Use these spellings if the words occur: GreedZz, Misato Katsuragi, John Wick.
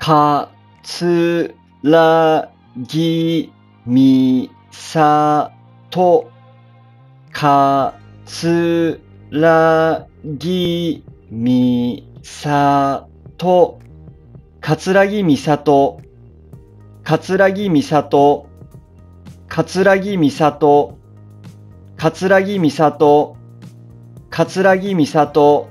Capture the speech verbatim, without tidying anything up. かつらぎみさと、かつらぎみさと、かつらぎみさと、かつらぎみさと、かつらぎみさと、かつらぎみさと、かつらぎみさと。